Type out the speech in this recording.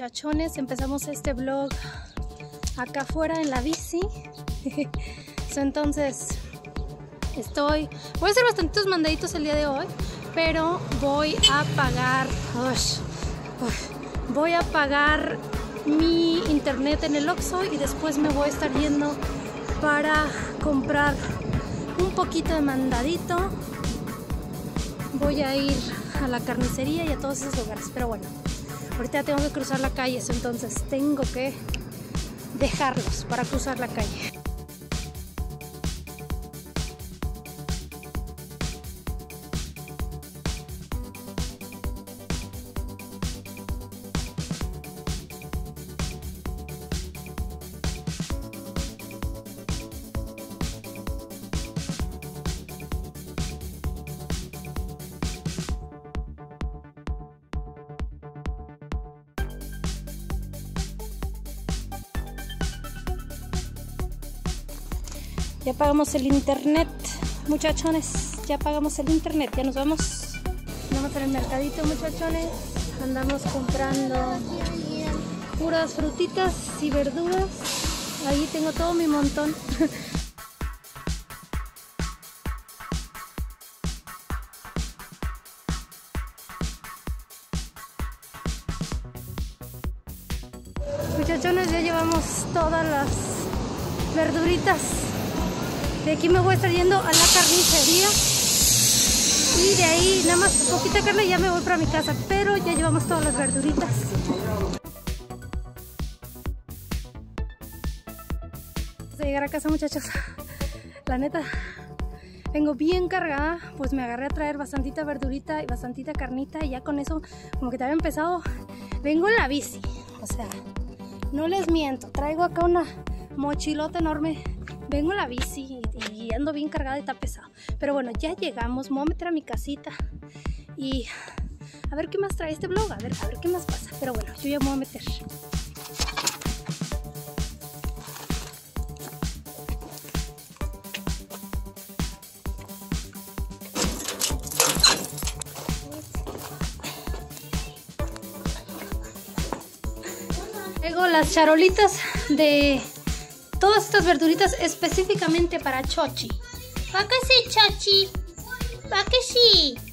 muchachones, empezamos este vlog acá afuera en la bici. Entonces voy a hacer bastantes mandaditos el día de hoy, pero voy a pagar mi internet en el Oxxo y después me voy a estar yendo para comprar un poquito de mandadito. Voy a ir a la carnicería y a todos esos lugares, pero bueno, ahorita tengo que cruzar la calle, entonces tengo que dejarlos para cruzar la calle. Ya pagamos el internet, muchachones, ya pagamos el internet, ya nos vamos. Vamos al mercadito, muchachones, andamos comprando puras frutitas y verduras. Ahí tengo todo mi montón. Muchachones, ya llevamos todas las verduritas. De aquí me voy a estar yendo a la carnicería y de ahí nada más poquita carne y ya me voy para mi casa, pero ya llevamos todas las verduritas. Antes de llegar a casa, muchachos, la neta, vengo bien cargada, pues me agarré a traer bastantita verdurita y bastantita carnita y ya con eso como que te había empezado. Vengo en la bici, o sea, no les miento, traigo acá una mochilota enorme. Vengo en la bici y ando bien cargada y está pesado. Pero bueno, ya llegamos, me voy a meter a mi casita y a ver qué más trae este vlog, a ver qué más pasa. Pero bueno, yo ya me voy a meter. Traigo las charolitas de todas estas verduritas específicamente para Chochi. ¿Para qué sí, Chochi? ¿Para qué sí?